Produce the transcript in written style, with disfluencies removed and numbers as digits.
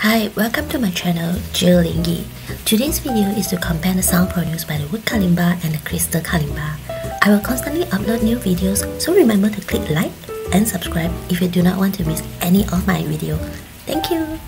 Hi, welcome to my channel, Jill Lingyi. Today's video is to compare the sound produced by the wood kalimba and the crystal kalimba. I will constantly upload new videos, so remember to click like and subscribe if you do not want to miss any of my videos. Thank you!